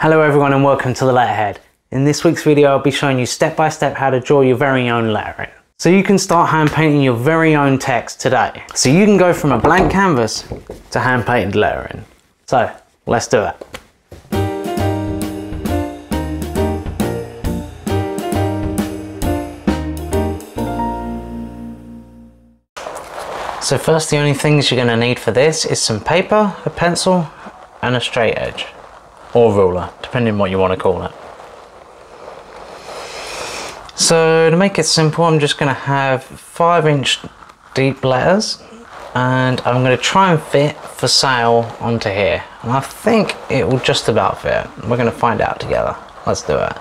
Hello everyone and welcome to The Letter Head. In this week's video I'll be showing you step by step how to draw your very own lettering. So you can start hand painting your very own text today. So you can go from a blank canvas to hand painted lettering. So let's do it. So first the only things you're going to need for this is some paper, a pencil and a straight edge. Or ruler, depending on what you want to call it. So to make it simple, I'm just going to have 5-inch deep letters and I'm going to try and fit for sale onto here. And I think it will just about fit. We're going to find out together. Let's do it.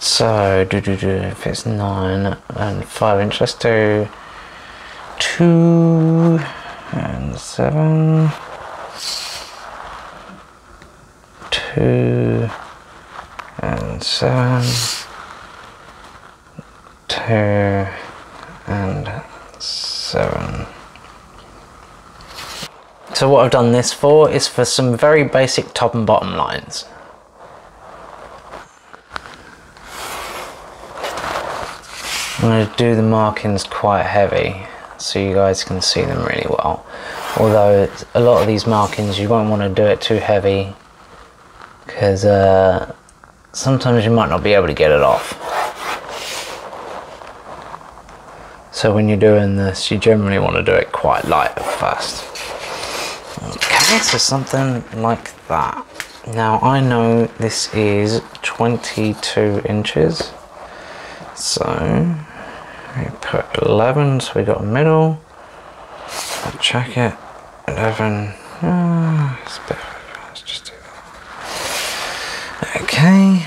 So if it's 9 and 5-inch, let's do 2 and 7. 2 and 7, 2 and 7. So what I've done this for is for some very basic top and bottom lines. I'm going to do the markings quite heavy so you guys can see them really well. Although a lot of these markings you won't want to do it too heavy, because sometimes you might not be able to get it off. So when you're doing this, you generally want to do it quite light at first. Okay, so something like that. Now I know this is 22 inches. So we put 11, so we got a middle. I'll check it, 11, it's a bit. Okay,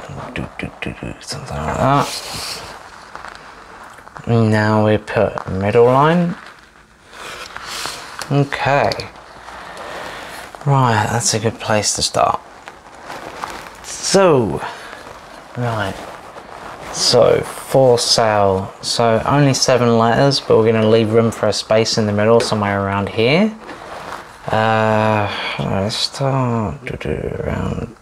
something like that. Now we put middle line. Okay, right, that's a good place to start. So, right, so for sale, so only 7 letters, but we're going to leave room for a space in the middle somewhere around here. Let's start around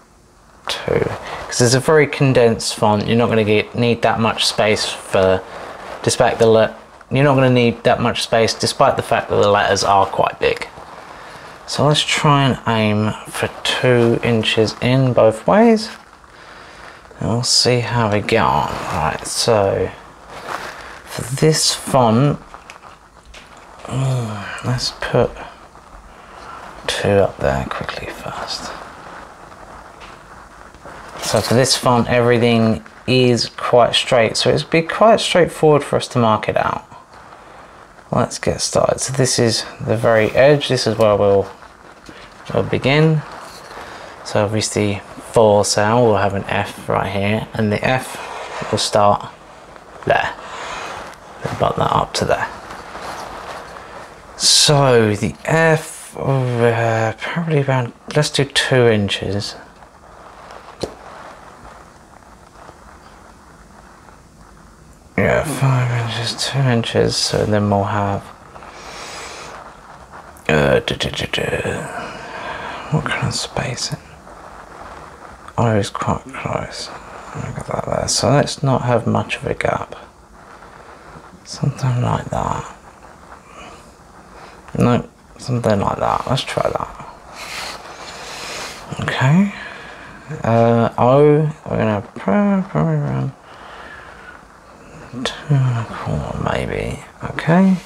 2, because it's a very condensed font. You're not going to need that much space despite the fact that the letters are quite big. So let's try and aim for 2 inches in both ways, and we'll see how we get on. Right, so for this font, let's put 2 up there quickly first. So for this font, everything is quite straight, so it'd be quite straightforward for us to mark it out. Let's get started. So this is the very edge. This is where we'll begin. So obviously for sale, we'll have an F right here, and the F will start there. We'll bump that up to there. So the F, probably around, let's do 2 inches. Yeah, 5 inches, 2 inches, so then we'll have, what kind of spacing? Oh, it's quite close, look at that there, so let's not have much of a gap, something like that, no, something like that, let's try that, okay, O, we're going to probably around 2 and a quarter maybe, okay.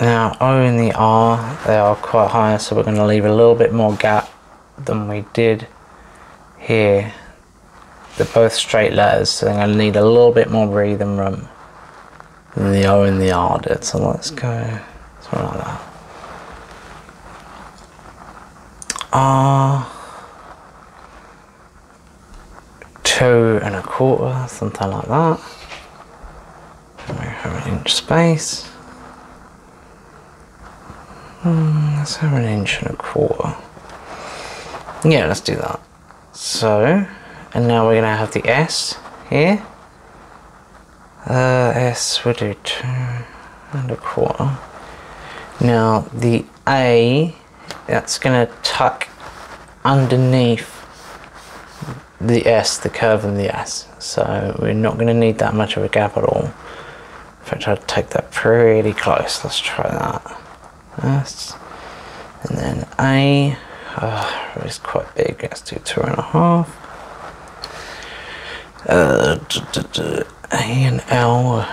Now O and the R, they are quite high, so we're going to leave a little bit more gap than we did here. They're both straight letters, so they're going to need a little bit more breathing room than the O and the R did, so let's go something like that. R, 2 and a quarter, something like that. We have an inch space. Let's have an 1 and a quarter. Yeah, let's do that. So, and now we're going to have the S here. S, we'll do 2 and a quarter. Now the A, that's going to tuck underneath the S, the curve in the S, so we're not going to need that much of a gap at all. In fact, I'd take that pretty close. Let's try that. S, and then A. Oh, it's quite big. Let's do 2.5. A and L.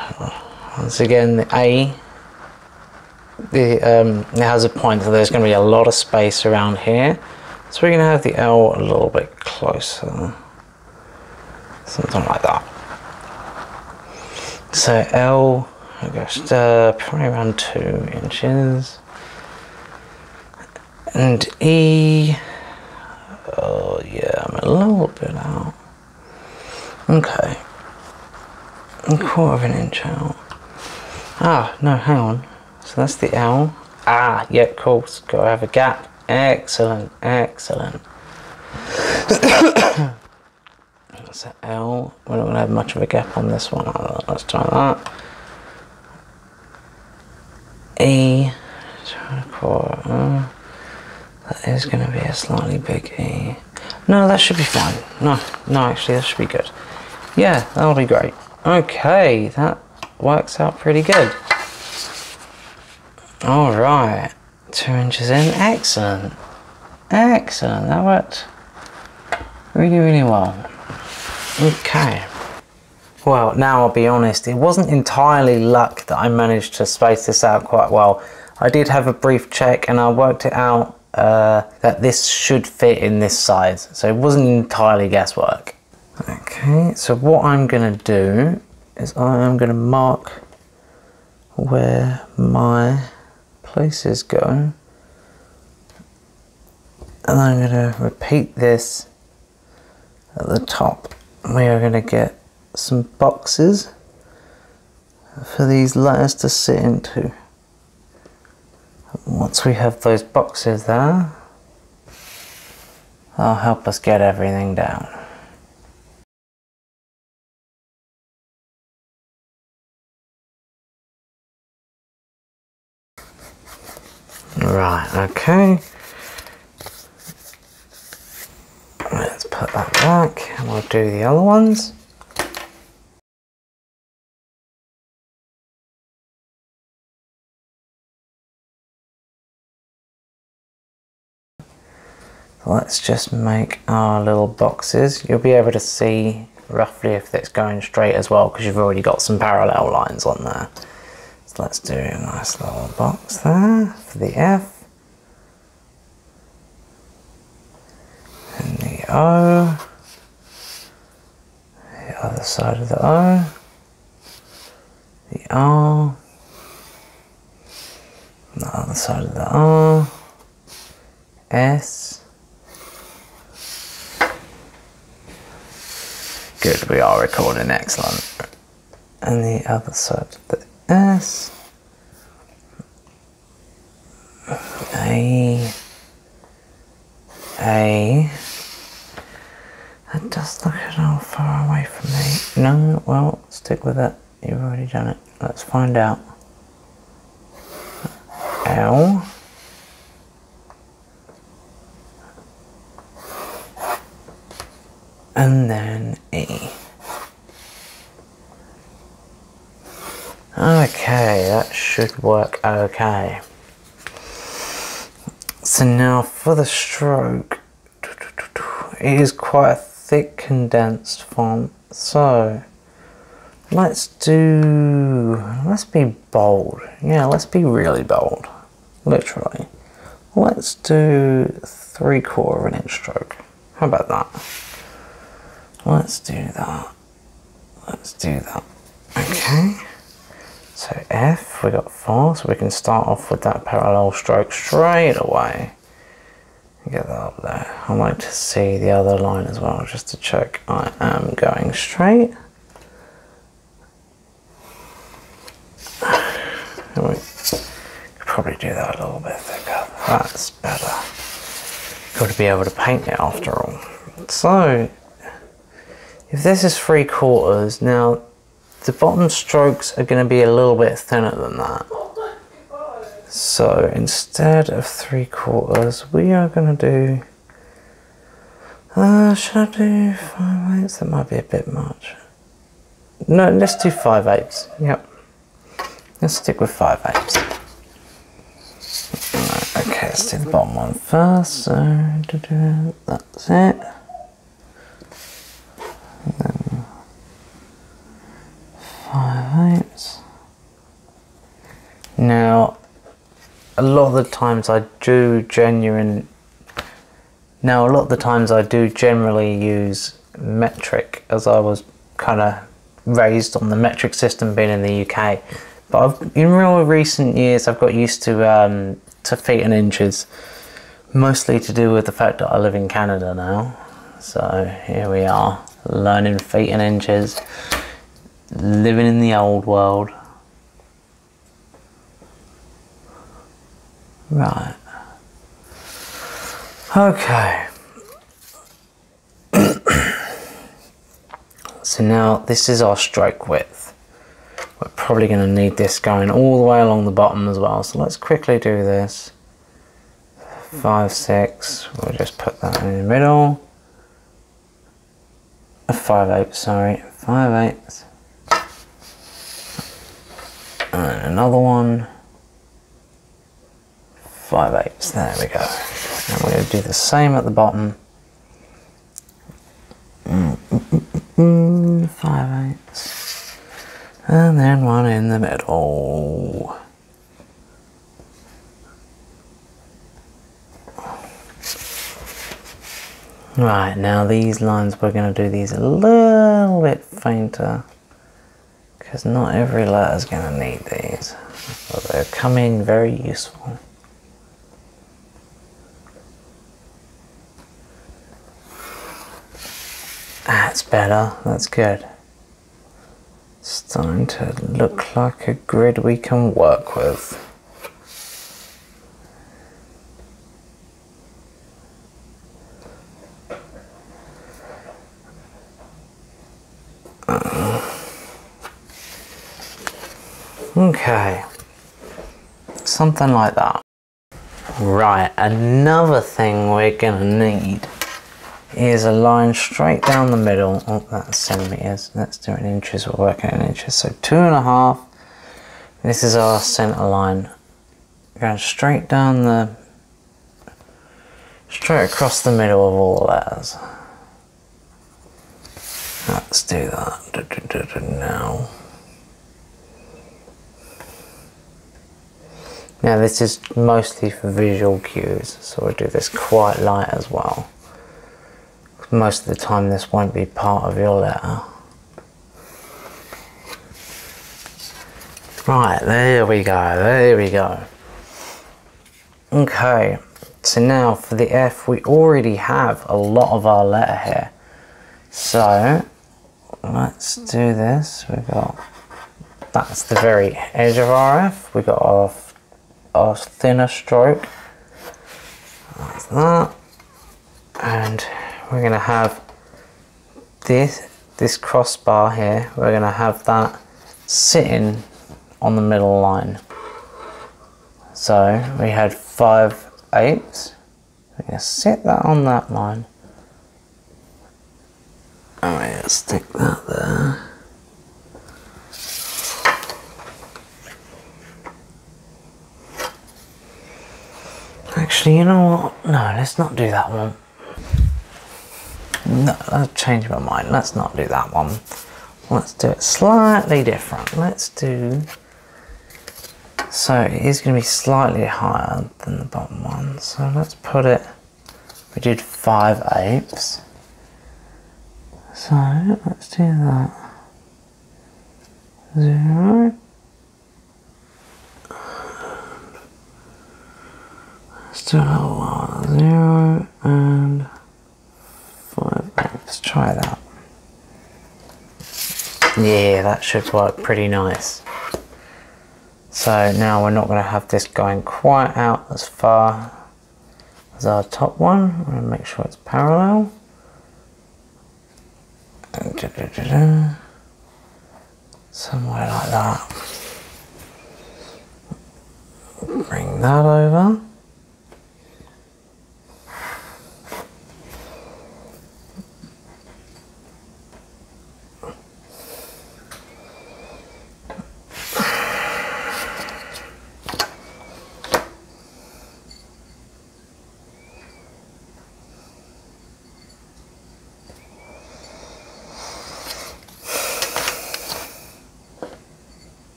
Once again, the A. It has a point, so there's going to be a lot of space around here. So we're going to have the L a little bit closer, something like that. So L, I guess, probably around 2 inches, and E. Oh yeah, I'm a little bit out. Okay, 1/4 inch out. Ah, no, hang on. So that's the L. Ah, yeah, cool. It's got to have a gap. Excellent, excellent. That's an L. We're not going to have much of a gap on this one. Let's try that. E. That is going to be a slightly big E. No, that should be fine. No, actually, that should be good. Yeah, that'll be great. Okay, that works out pretty good. All right, 2 inches in, excellent, excellent. That worked really, really well. Okay. Well, now I'll be honest, it wasn't entirely luck that I managed to space this out quite well. I did have a brief check and I worked it out that this should fit in this size. So it wasn't entirely guesswork. Okay, so what I'm gonna do is I am gonna mark where my places go, and I'm going to repeat this at the top. We are going to get some boxes for these letters to sit into. And once we have those boxes there, that'll help us get everything down. Right, okay, let's put that back and we'll do the other ones. Let's just make our little boxes. You'll be able to see roughly if it's going straight as well, because you've already got some parallel lines on there. Let's do a nice little box there for the F and the O, the other side of the O, the R, the other side of the R, S. Good, we are recording, excellent. And the other side of the S, A. That does look a little far away from me. No, well, stick with it. You've already done it. Let's find out. L. And then E. Okay, that should work okay. So now for the stroke, it is quite a thick condensed font, so let's be bold. Yeah, let's be really bold, literally. Let's do 3/4 inch stroke. How about that? Let's do that. Let's do that. Okay. So F, we got 4, so we can start off with that parallel stroke straight away. Get that up there. I like to see the other line as well, just to check I am going straight. And we could probably do that a little bit thicker. That's better. Got to be able to paint it after all. So, if this is 3/4, now, the bottom strokes are going to be a little bit thinner than that. So instead of 3/4, we are going to do Should I do 5/8? That might be a bit much. No, let's do 5/8. Yep. Let's stick with 5/8. Right, okay, let's do the bottom one first. So that's it. And then 5/8. Now, a lot of the times I do generally use metric, as I was kind of raised on the metric system being in the UK. But in real recent years, I've got used to feet and inches, mostly to do with the fact that I live in Canada now. So here we are, learning feet and inches, living in the old world. Right. Okay. So now this is our stroke width. We're probably going to need this going all the way along the bottom as well. So let's quickly do this. 5/6. We'll just put that in the middle. 5/8. Sorry, 5/8. And another one. 5/8, there we go. And we're going to do the same at the bottom. 5/8. And then one in the middle. Right, now these lines, we're going to do these a little bit fainter, because not every letter is going to need these, but they'll come in very useful. That's better, that's good. It's starting to look like a grid we can work with. Okay, something like that. Right, another thing we're gonna need is a line straight down the middle. Oh, that's centimeters. Let's do it in inches. We're working in inches. So 2.5. This is our center line. Going straight down the, straight across the middle of all the letters. Let's do that now. Now this is mostly for visual cues, so we'll do this quite light as well. Most of the time this won't be part of your letter. Right, there we go, there we go. Okay, so now for the F, we already have a lot of our letter here. So, let's do this. We've got, that's the very edge of our F. We've got our thinner stroke. That's that. And we're going to have this crossbar here, we're going to have that sitting on the middle line. So we had 5/8, we're going to sit that on that line. I'm going to stick that there. Actually, you know what, no, let's not do that one. No, I've changed my mind. Let's not do that one. Let's do it slightly different. Let's do... So it is going to be slightly higher than the bottom one. So let's put it... We did 5/8. So let's do that. 0. Let's do another one. 0 and... Let's try that. Yeah, that should work pretty nice. So now we're not going to have this going quite out as far as our top one. I'm going to make sure it's parallel. Somewhere like that. Bring that over.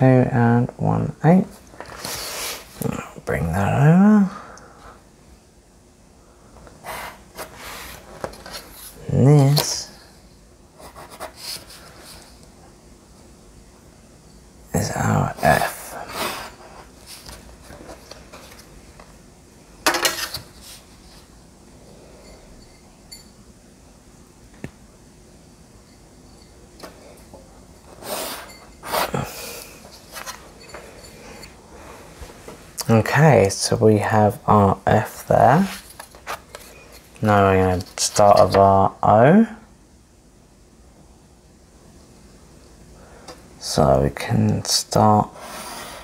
2 and 1/8. I'll bring that over. And this is our F. Okay, so we have our F there. Now we're going to start with our O. So we can start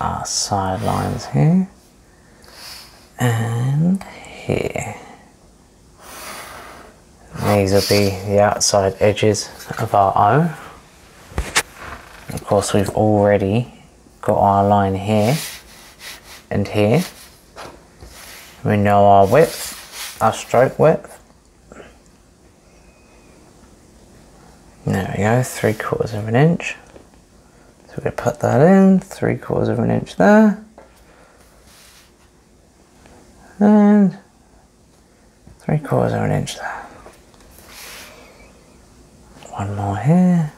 our side lines here and here. These will be the outside edges of our O. Of course, we've already got our line here and here. We know our width, our stroke width. There we go, 3/4 of an inch. So we're going to put that in, 3/4 of an inch there. And 3/4 of an inch there. One more here.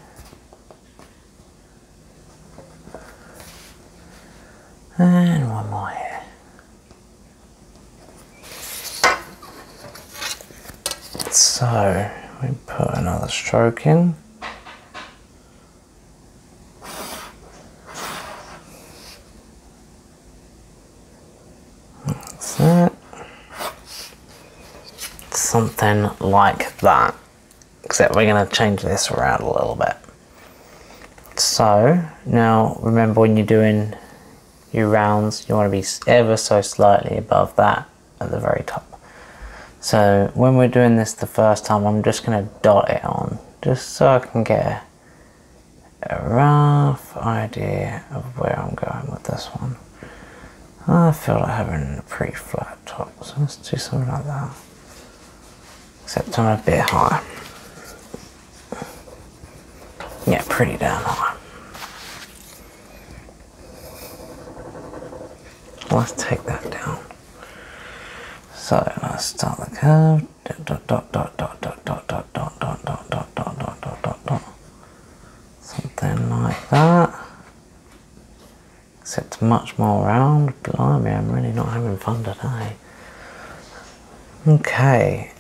And one more here. So we put another stroke in. That's it. Something like that. Except we're going to change this around a little bit. So now remember, when you're doing your rounds, you want to be ever so slightly above that at the very top. So when we're doing this the first time, I'm just going to dot it on, just so I can get a rough idea of where I'm going with this one. I feel like having a pretty flat top, so let's do something like that, except I'm a bit high. Yeah, pretty damn high. Let's take that down. So let's start the curve. Dot dot dot dot dot dot dot dot dot dot dot dot dot dot dot dot. Something like that. Except much more round. Blimey, I'm really not having fun today. Okay.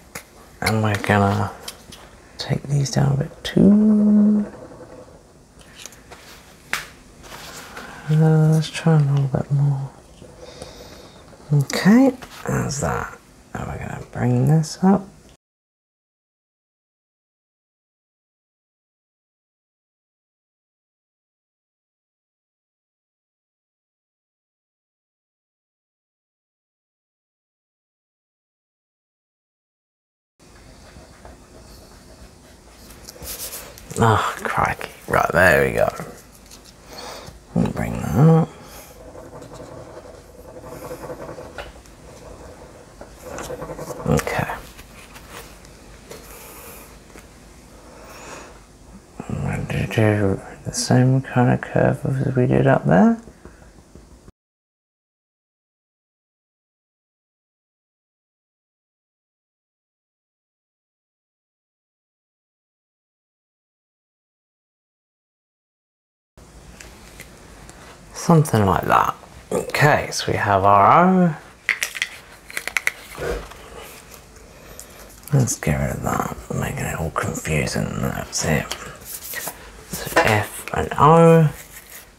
And we're gonna take these down a bit too. Let's try a little bit more. Okay, that's that. Now we're going to bring this up. Oh, crikey. Right, there we go. We'll bring that up. Okay. I'm going to do the same kind of curve as we did up there. Something like that. Okay, so we have our O. Let's get rid of that, making it all confusing. That's it. So F and O,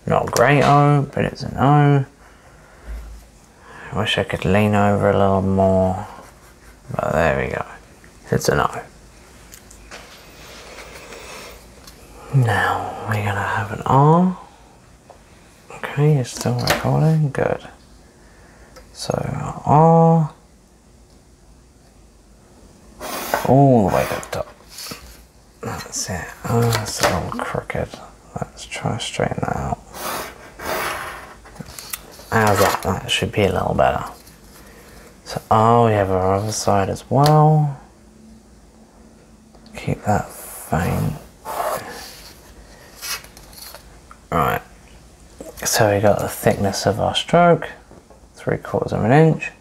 not a great O, but it's an O. I wish I could lean over a little more, but there we go. It's an O. Now we're gonna have an R. Okay, you're still recording, good. So R. All the way to the top. That's it. Oh, that's a little crooked. Let's try to straighten that out. How's that? That should be a little better. So, oh, we have our other side as well. Keep that faint. Right. So we got the thickness of our stroke, 3/4 of an inch.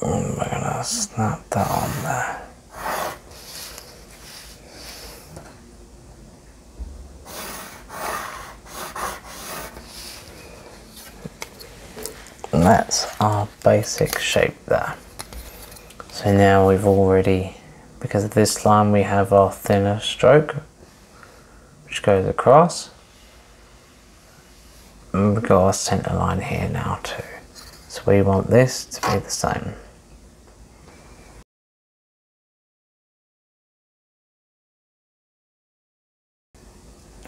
And we're gonna snap that on there. And that's our basic shape there. So now we've already, because of this line, we have our thinner stroke, which goes across. And we've got our center line here now too. So we want this to be the same.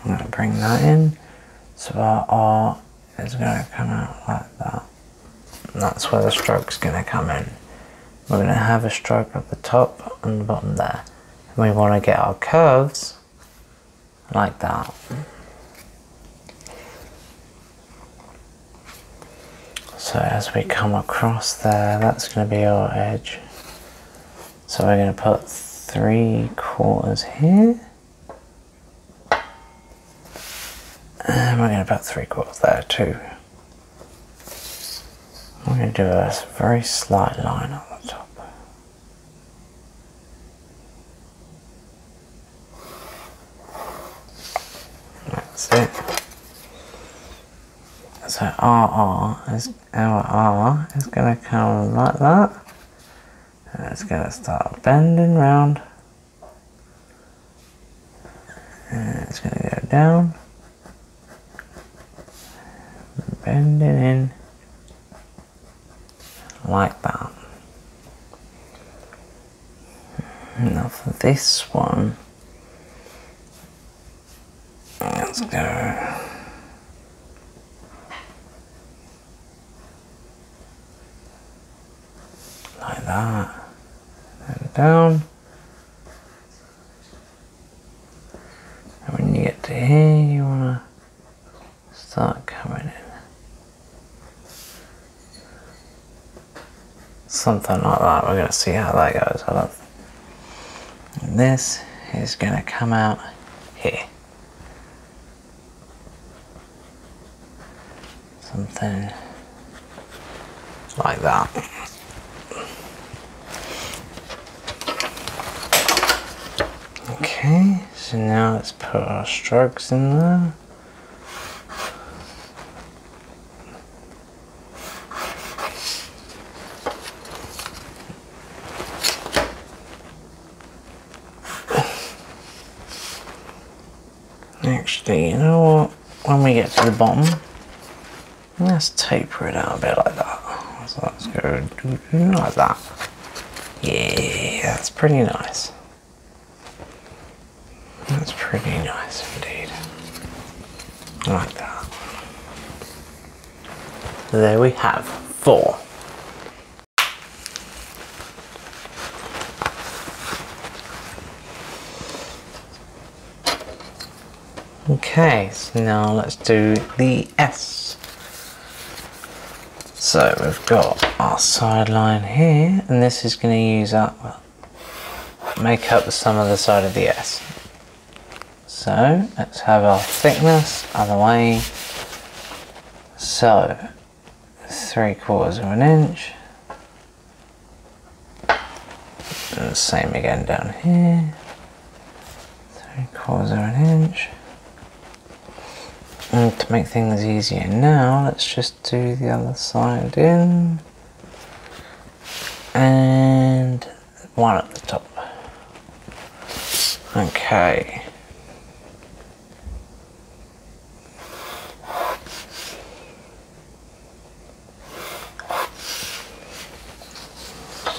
I'm gonna bring that in. So our R is gonna come out like that. And that's where the stroke's gonna come in. We're gonna have a stroke at the top and the bottom there. And we wanna get our curves like that. So as we come across there, that's going to be our edge. So we're going to put 3/4 here. And we're going to put 3/4 there too. We're going to do a very slight line on the top. That's it. So our R is going to come like that, and it's going to start bending round, and it's going to go down, bending in, like that. Now for this one, let's go. Like that, and down, and when you get to here you want to start coming in, something like that. We're going to see how that goes. I love it. And this is going to come out here, something like that. Okay, so now let's put our strokes in there. Actually, you know what? When we get to the bottom, let's taper it out a bit like that. So let's go like that. Yeah, that's pretty nice. That's pretty nice indeed. Like that. There we have 4. Okay, so now let's do the S. So we've got our sideline here, and this is going to use up, make up the sum of the side of the S. So let's have our thickness other way. So 3/4 of an inch. And the same again down here. 3/4 of an inch. And to make things easier now, let's just do the other side in. And one at the top. Okay.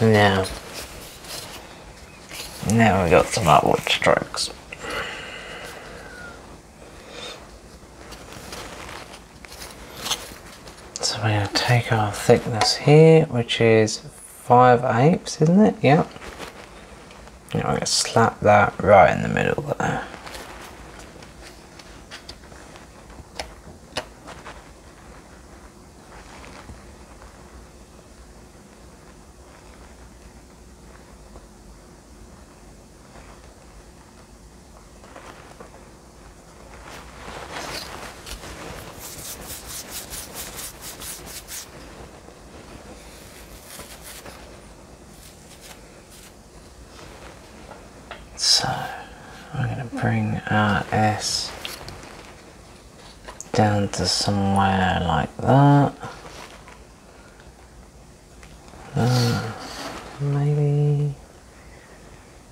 Now we got some upward strokes. So we're going to take our thickness here, which is 5/8, isn't it? Yep. Now we're going to slap that right in the middle there. So I'm going to bring our S down to somewhere like that. Maybe,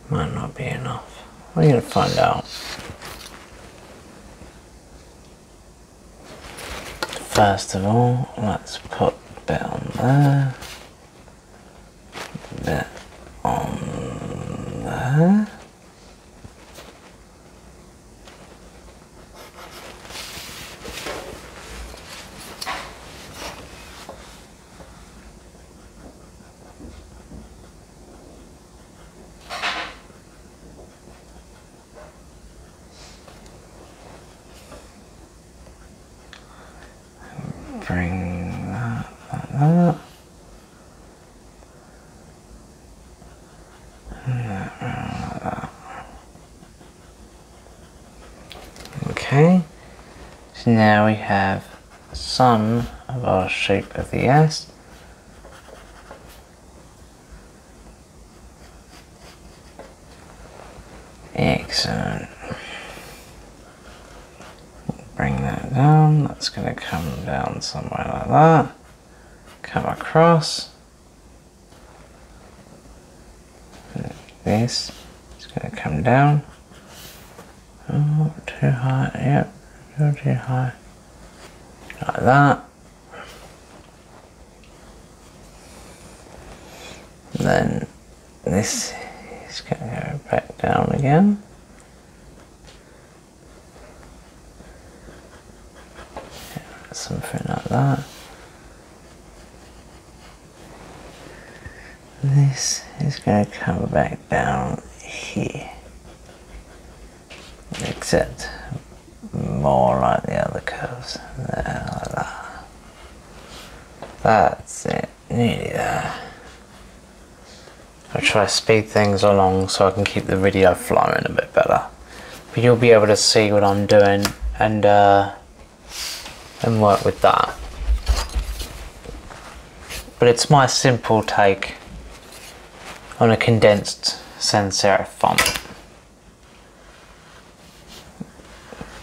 might not be enough. We're going to find out. First of all, let's put a bit on there, a bit on there. Bring that like that, and that round like that. Okay, so now we have some of our shape of the S. Excellent. Bring that down, that's going to come down somewhere like that, come across, this is going to come down, oh, too high, yep, not too high, like that, and then this is going to go back down again. Something like that. This is going to come back down here, except more like the other curves. There, like that. That's it, nearly there. I'll try to speed things along so I can keep the video flowing a bit better. But you'll be able to see what I'm doing and work with that. But it's my simple take on a condensed sans serif font.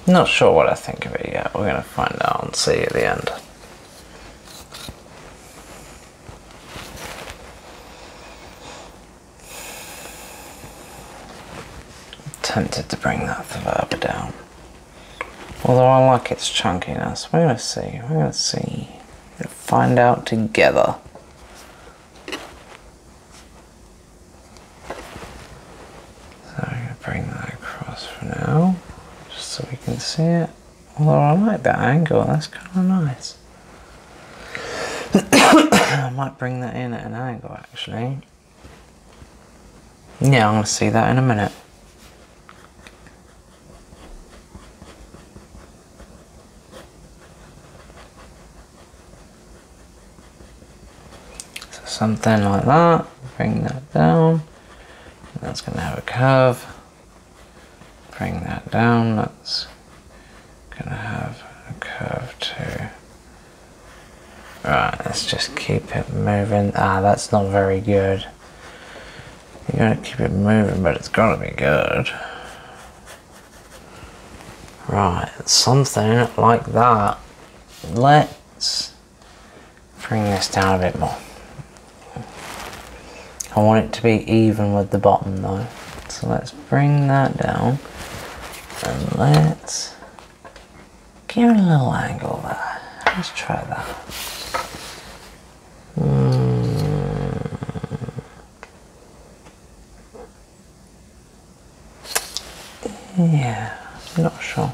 Not sure what I think of it yet. We're going to find out and see at the end. I'm tempted to bring that further down. Although I like its chunkiness, we're going to see, we're going to find out together. So I'm going to bring that across for now, just so we can see it. Although I like that angle, that's kind of nice. I might bring that in at an angle actually. Yeah, I'm going to see that in a minute. Something like that, bring that down, that's going to have a curve, bring that down, that's going to have a curve too. Right, let's just keep it moving. Ah, that's not very good. You got to keep it moving, but it's got to be good. Right, something like that. Let's bring this down a bit more. I want it to be even with the bottom though. So let's bring that down and let's give it a little angle there. Let's try that. Yeah, I'm not sure.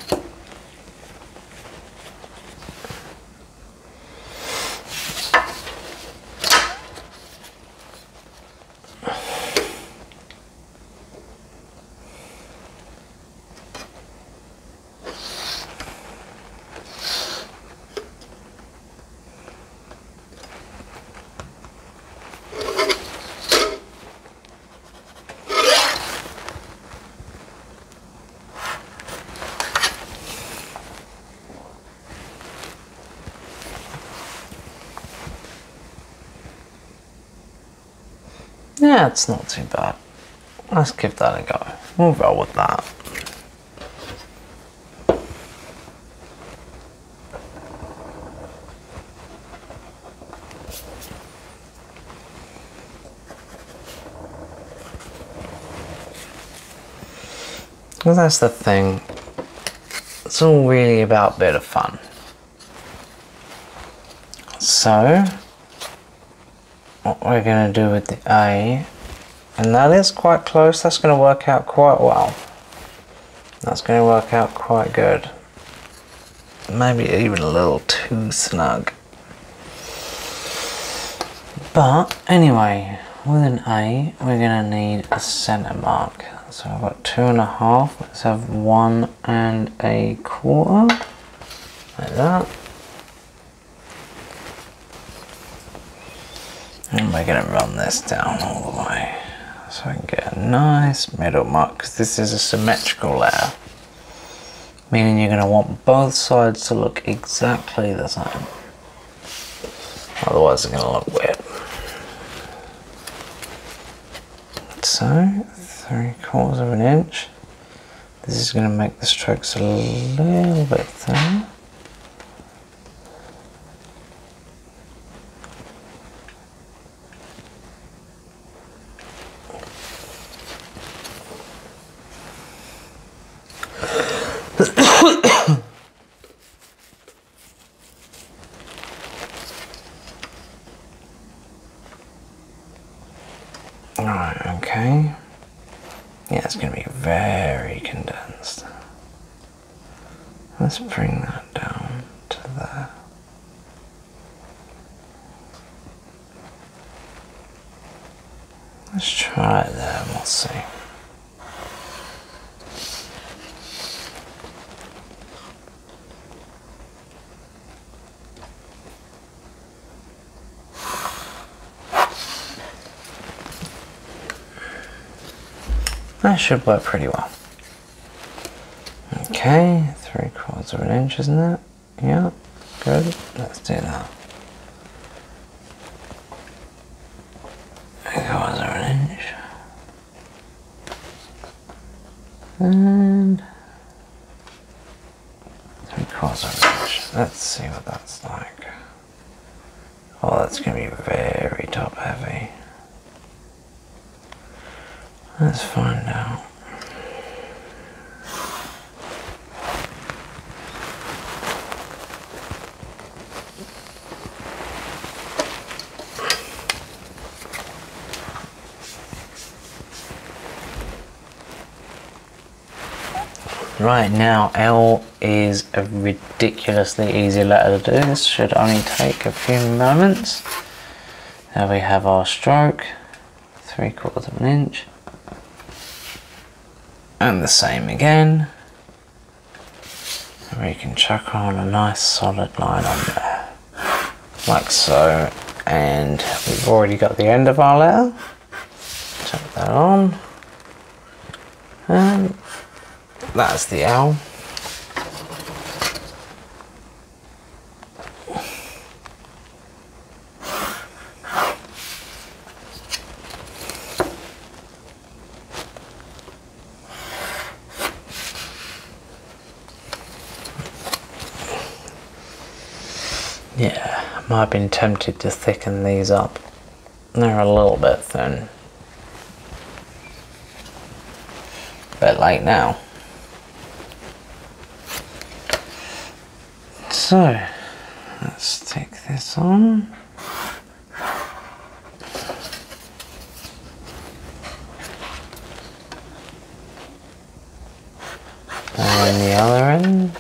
Yeah, it's not too bad. Let's give that a go. We'll roll with that. Well, that's the thing. It's all really about a bit of fun. So, what we're going to do with the A, and that is quite close, that's going to work out quite well. That's going to work out quite good. Maybe even a little too snug. But anyway, with an A, we're going to need a center mark. So I've got 2.5, let's have 1.25, like that. And we're gonna run this down all the way. So I can get a nice middle mark, because this is a symmetrical layer. Meaning you're gonna want both sides to look exactly the same. Otherwise they're gonna look weird. So, 3/4 of an inch. This is going to make the strokes a little bit thinner. Let's bring that down to there. Let's try it there and we'll see. That should work pretty well. Okay. 3/4 of an inch, isn't it? Yeah, good. Let's do that. 3/4 of an inch. And 3/4 of an inch. Let's see what that's like. Oh, that's going to be very top heavy. Let's find out. Right now, L is a ridiculously easy letter to do. This should only take a few moments. Now we have our stroke, 3/4 of an inch. And the same again. And we can chuck on a nice solid line on there. Like so. And we've already got the end of our letter. Chuck that on. And that's the L. Yeah, I might have been tempted to thicken these up. They're a little bit thin. Bit late now. So, let's stick this on. And the other end.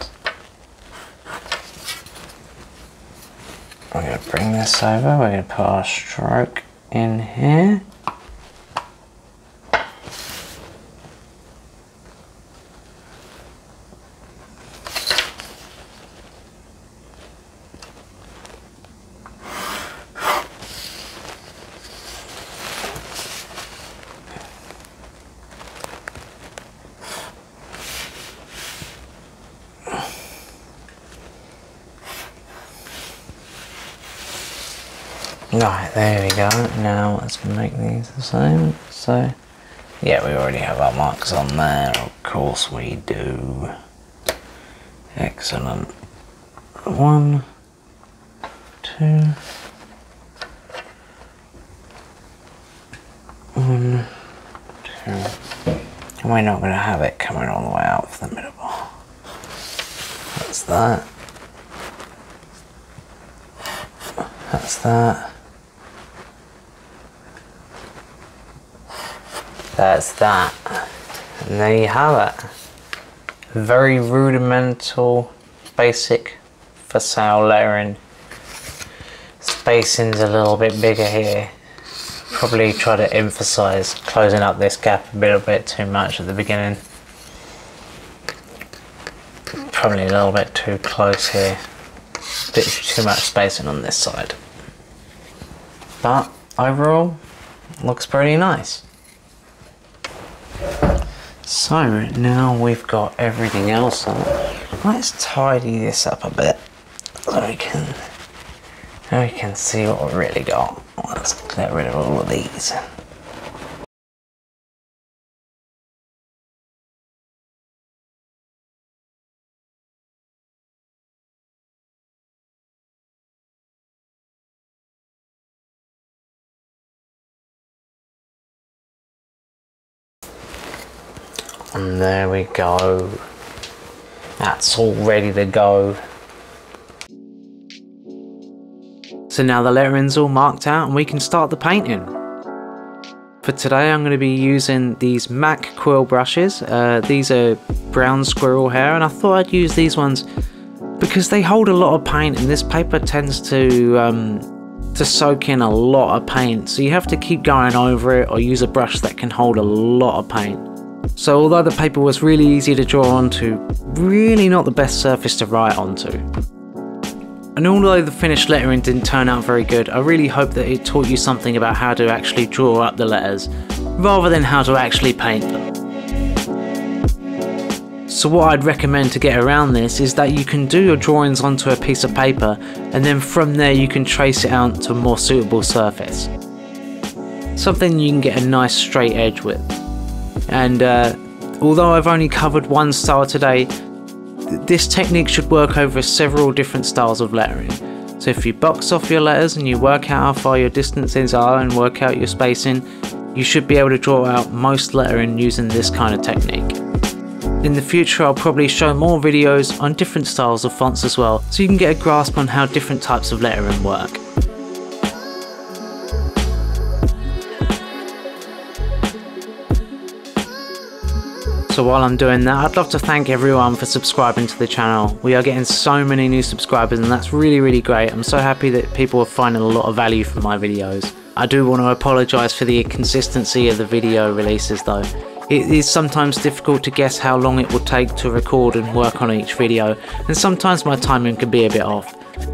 We're going to bring this over, we're going to put our stroke in here. Right, there we go. Now let's make these the same. So Yeah, we already have our marks on there, of course we do. Excellent. 1, 2, 1, 2. And we're not going to have it coming all the way out for the middle bar. That's that. That's that. That's that. And there you have it. Very rudimental, basic for sale lettering. Spacing's a little bit bigger here. Probably try to emphasize closing up this gap a little bit too much at the beginning. Probably a little bit too close here. A bit too much spacing on this side. But overall, looks pretty nice. So now we've got everything else on. Let's tidy this up a bit so we can see what we've really got. Let's get rid of all of these. And there we go. That's all ready to go. So now the lettering's all marked out and we can start the painting. For today I'm going to be using these MAC quill brushes. These are brown squirrel hair, and I thought I'd use these ones because they hold a lot of paint, and this paper tends to soak in a lot of paint, so you have to keep going over it or use a brush that can hold a lot of paint. So although the paper was really easy to draw onto, really not the best surface to write onto. And although the finished lettering didn't turn out very good, I really hope that it taught you something about how to actually draw up the letters, rather than how to actually paint them. So what I'd recommend to get around this is that you can do your drawings onto a piece of paper, and then from there you can trace it out to a more suitable surface. Something you can get a nice straight edge with. And although I've only covered one style today, this technique should work over several different styles of lettering. So if you box off your letters and you work out how far your distances are and work out your spacing, you should be able to draw out most lettering using this kind of technique. In the future I'll probably show more videos on different styles of fonts as well, so you can get a grasp on how different types of lettering work. So while I'm doing that, I'd love to thank everyone for subscribing to the channel. We are getting so many new subscribers, and that's really, really great. I'm so happy that people are finding a lot of value from my videos. I do want to apologise for the inconsistency of the video releases though. It is sometimes difficult to guess how long it will take to record and work on each video, and sometimes my timing can be a bit off.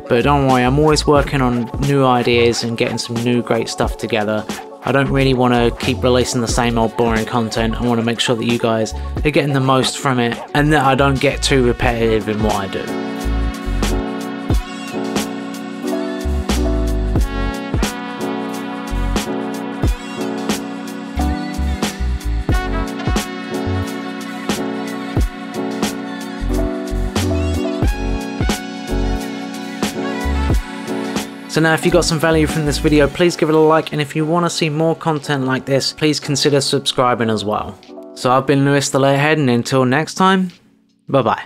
But don't worry, I'm always working on new ideas and getting some new great stuff together. I don't really want to keep releasing the same old boring content. I want to make sure that you guys are getting the most from it, and that I don't get too repetitive in what I do. So now if you got some value from this video, please give it a like, and if you want to see more content like this, please consider subscribing as well. So I've been Lewis the Letterhead, and until next time, bye bye.